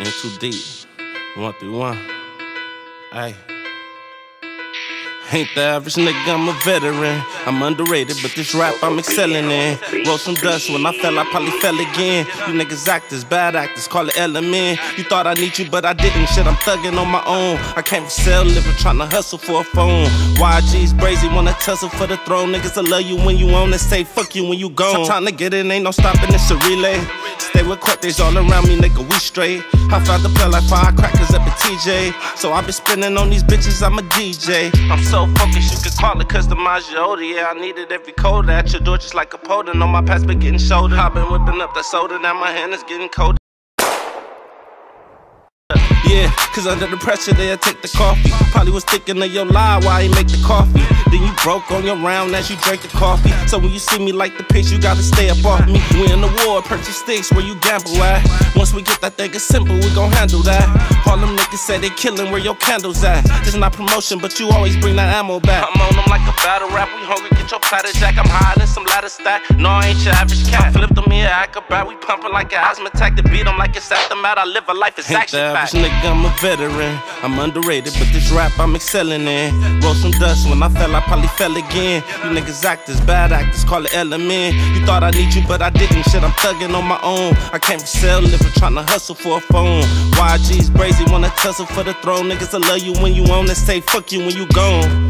In too deep. 1-3-1. Ayy. Ain't the average nigga, I'm a veteran. I'm underrated, but this rap I'm excelling in. Roll some dust, when I fell, I probably fell again. You niggas actors, bad actors, call it element. You thought I need you, but I didn't. Shit, I'm thugging on my own. I came from cell living, trying to hustle for a phone. YG's brazy, wanna tussle for the throne. Niggas, I love you when you on, they say fuck you when you gone. Time to get in, ain't no stopping, it's a relay. Stay with Cortes all around me, nigga, we straight. I found the play like firecrackers up at TJ. So I been spinning on these bitches, I'm a DJ. I'm so focused, you could call it customize your order. Yeah, I needed every coda at your door just like a poda. On my past been getting shoulder. I been whipping up that soda, now my hand is getting colder. Yeah, cause under the pressure they'll take the coffee. Probably was thinking of your lie why he make the coffee. Then you broke on your round as you drank the coffee. So when you see me like the pigs, you gotta stay up off me. We in the war, purchase sticks where you gamble at. Once we get that thing, it's simple, we gon' handle that. All them niggas say they killing where your candles at. This not promotion, but you always bring that ammo back. I'm on them like a battle rap, we hungry, get your platter jack. I'm higher than some ladder stack, no I ain't your average cat. I flipped them here, acrobat, we pumping like an asthma attack. To beat them like it's aftermath, I live a life, it's action fact. I'm a veteran, I'm underrated, but this rap I'm excelling in. Roll some dust, when I fell, I probably fell again. You niggas actors, bad actors, call it element. You thought I need you, but I didn't. Shit, I'm thugging on my own. I came from cell living, trying to hustle for a phone. YG's brazy, wanna tussle for the throne. Niggas, I love you when you on, they say fuck you when you gone.